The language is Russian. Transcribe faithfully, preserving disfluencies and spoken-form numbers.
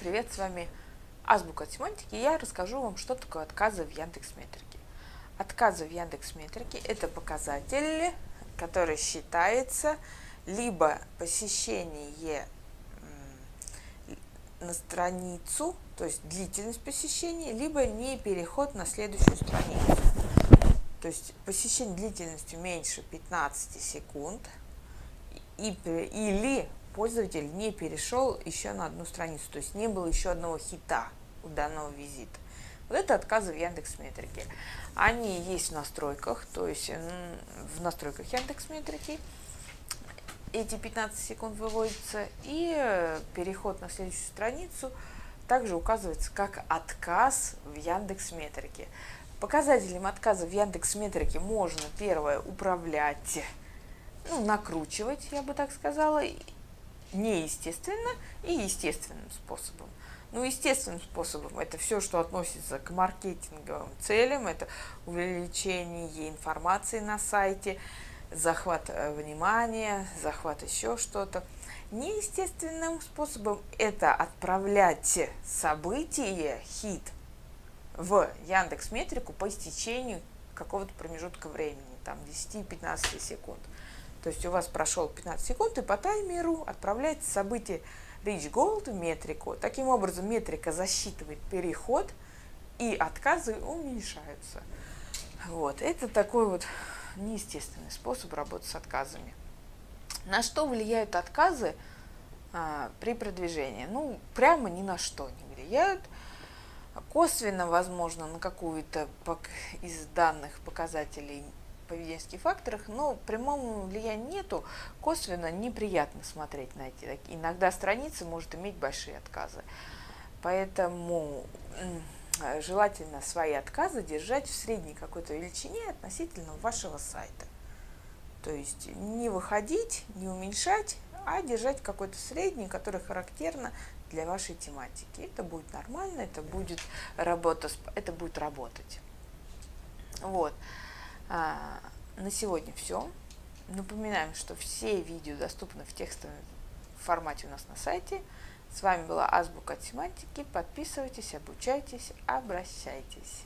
Привет, с вами Азбука Семантики. Я расскажу вам, что такое отказы в Яндекс.Метрике. Отказы в Яндекс.Метрике — это показатель, который считается либо посещение на страницу, то есть длительность посещения, либо не переход на следующую страницу. То есть посещение длительностью меньше пятнадцати секунд и, или пользователь не перешел еще на одну страницу, то есть не было еще одного хита у данного визита. Вот это отказы в Яндекс.Метрике. Они есть в настройках, то есть в настройках Яндекс.Метрики эти пятнадцать секунд выводятся, и переход на следующую страницу также указывается как отказ в Яндекс.Метрике. Показателем отказа в Яндекс.Метрике можно, первое, управлять, ну, накручивать, я бы так сказала, неестественно и естественным способом. Ну, естественным способом — это все, что относится к маркетинговым целям, это увеличение информации на сайте, захват внимания, захват еще что-то. Неестественным способом — это отправлять событие, хит, в Яндекс.Метрику по истечению какого-то промежутка времени, там десяти-пятнадцати секунд. То есть у вас прошел пятнадцать секунд, и по таймеру отправляется событие Rich Gold в метрику. Таким образом, метрика засчитывает переход, и отказы уменьшаются. Вот. Это такой вот неестественный способ работы с отказами. На что влияют отказы а, при продвижении? Ну, прямо ни на что не влияют. Косвенно, возможно, на какую-то из данных показателей поведенческих факторах, но прямого влияния нету. Косвенно неприятно смотреть на эти. Иногда страница может иметь большие отказы. Поэтому желательно свои отказы держать в средней какой-то величине относительно вашего сайта. То есть не выходить, не уменьшать, а держать какой-то средний, который характерно для вашей тематики. Это будет нормально, это будет работа, это будет работать. Вот. А, на сегодня все. Напоминаем, что все видео доступны в текстовом формате у нас на сайте. С вами была Азбука Семантики. Подписывайтесь, обучайтесь, обращайтесь.